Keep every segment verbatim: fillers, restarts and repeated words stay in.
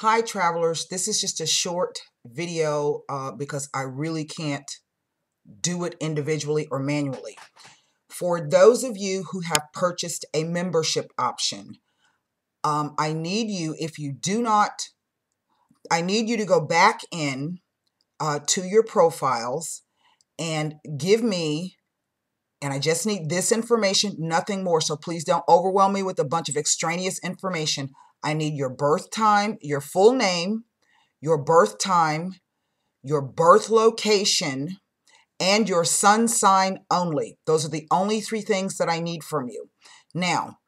Hi, travelers. This is just a short video uh, because I really can't do it individually or manually. For those of you who have purchased a membership option, um, I need you, if you do not, I need you to go back in uh, to your profiles and give me, and I just need this information, nothing more. So please don't overwhelm me with a bunch of extraneous information. I need your birth time, your full name, your birth time, your birth location, and your sun sign only. Those are the only three things that I need from you. Now,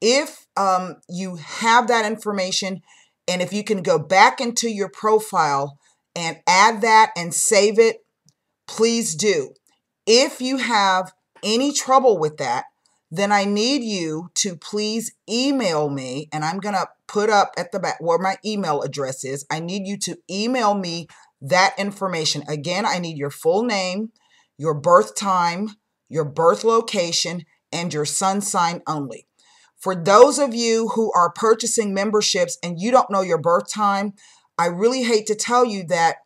if um, you have that information, and if you can go back into your profile and add that and save it, please do. If you have any trouble with that, then I need you to please email me, and I'm going to put up at the back where my email address is. I need you to email me that information. Again, I need your full name, your birth time, your birth location, and your sun sign only. For those of you who are purchasing memberships and you don't know your birth time, I really hate to tell you that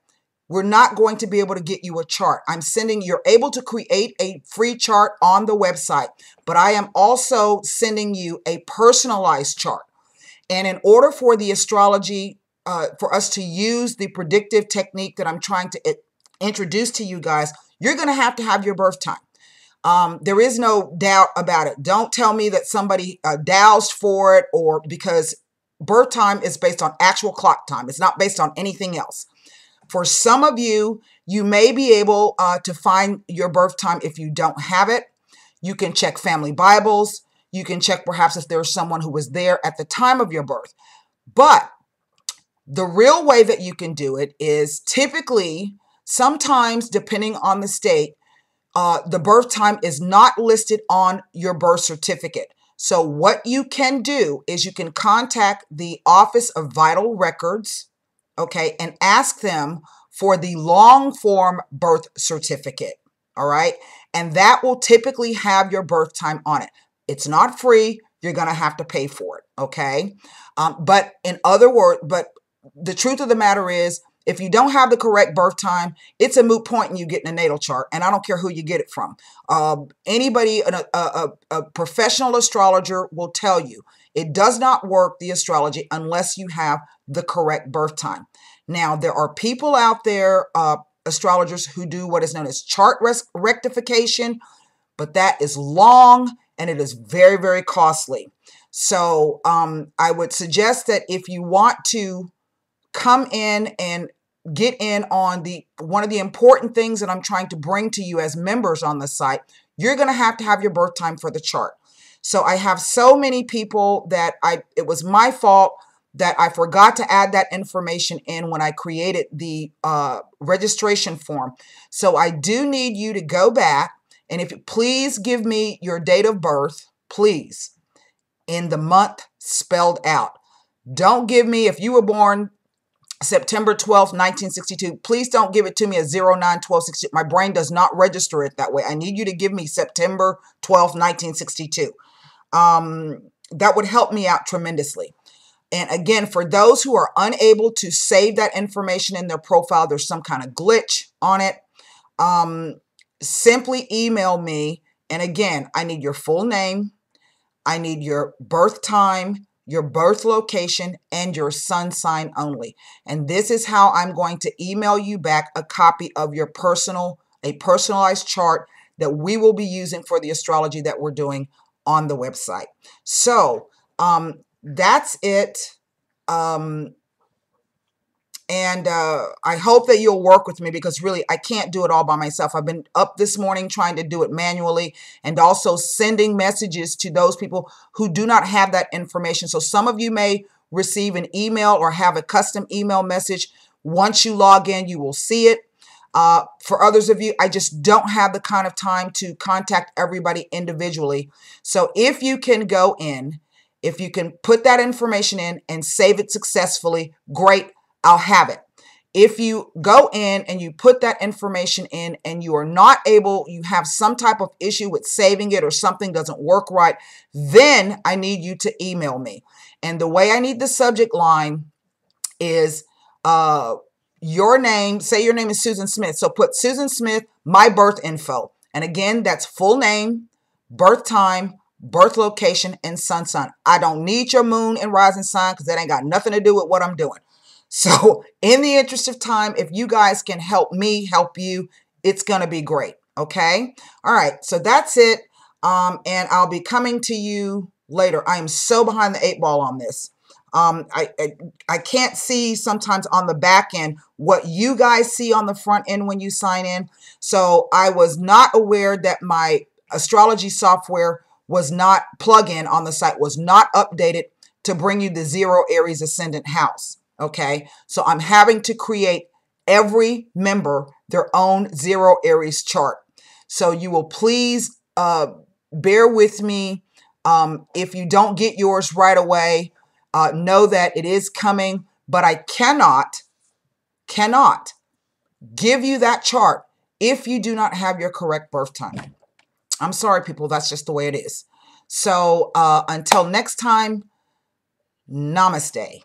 we're not going to be able to get you a chart. I'm sending, you're able to create a free chart on the website, but I am also sending you a personalized chart. And in order for the astrology, uh, for us to use the predictive technique that I'm trying to it, introduce to you guys, you're going to have to have your birth time. Um, there is no doubt about it. Don't tell me that somebody uh, dowsed for it, or because birth time is based on actual clock time. It's not based on anything else. For some of you, you may be able uh, to find your birth time if you don't have it. You can check family Bibles. You can check perhaps if there's someone who was there at the time of your birth. But the real way that you can do it is typically, sometimes depending on the state, uh, the birth time is not listed on your birth certificate. So what you can do is you can contact the Office of Vital Records, okay, and ask them for the long form birth certificate, all right? And that will typically have your birth time on it. It's not free. You're going to have to pay for it, okay? Um, but in other words, but the truth of the matter is, if you don't have the correct birth time, it's a moot point and you get in a natal chart, and I don't care who you get it from. Uh, anybody, a, a, a professional astrologer will tell you it does not work, the astrology, unless you have the correct birth time. Now, there are people out there, uh, astrologers, who do what is known as chart rectification, but that is long and it is very, very costly. So um, I would suggest that if you want to come in and get in on the one of the important things that I'm trying to bring to you as members on the site, you're going to have to have your birth time for the chart. So I have so many people that I, it was my fault that I forgot to add that information in when I created the uh, registration form. So I do need you to go back, and if you please give me your date of birth, please, in the month spelled out. Don't give me, if you were born September twelfth, nineteen sixty-two, please don't give it to me as zero nine twelve sixty-two. My brain does not register it that way. I need you to give me September twelfth, nineteen sixty-two. Um, that would help me out tremendously. And again, for those who are unable to save that information in their profile, there's some kind of glitch on it. Um, simply email me. And again, I need your full name. I need your birth time, your birth location, and your sun sign only. And this is how I'm going to email you back a copy of your personal, a personalized chart that we will be using for the astrology that we're doing on the website. So um, that's it. Um, and uh, I hope that you'll work with me, because really I can't do it all by myself. I've been up this morning trying to do it manually, and also sending messages to those people who do not have that information. So some of you may receive an email or have a custom email message. Once you log in, you will see it. Uh, for others of you, I just don't have the kind of time to contact everybody individually. So if you can go in, if you can put that information in and save it successfully, great. I'll have it. If you go in and you put that information in and you are not able, you have some type of issue with saving it or something doesn't work right, then I need you to email me. And the way I need the subject line is uh, your name. Say your name is Susan Smith. So put Susan Smith, my birth info. And again, that's full name, birth time, birth location, and sun sign. I don't need your moon and rising sign because that ain't got nothing to do with what I'm doing. So in the interest of time, if you guys can help me help you, it's going to be great. Okay. All right. So that's it. Um, and I'll be coming to you later. I am so behind the eight ball on this. Um, I, I, I can't see sometimes on the back end what you guys see on the front end when you sign in. So I was not aware that my astrology software was not plug-in on the site, was not updated to bring you the zero Aries ascendant house. Okay. So I'm having to create every member their own zero Aries chart. So you will please uh, bear with me. Um, if you don't get yours right away, uh, know that it is coming, but I cannot, cannot give you that chart if you do not have your correct birth time. I'm sorry, people. That's just the way it is. So uh, until next time, namaste.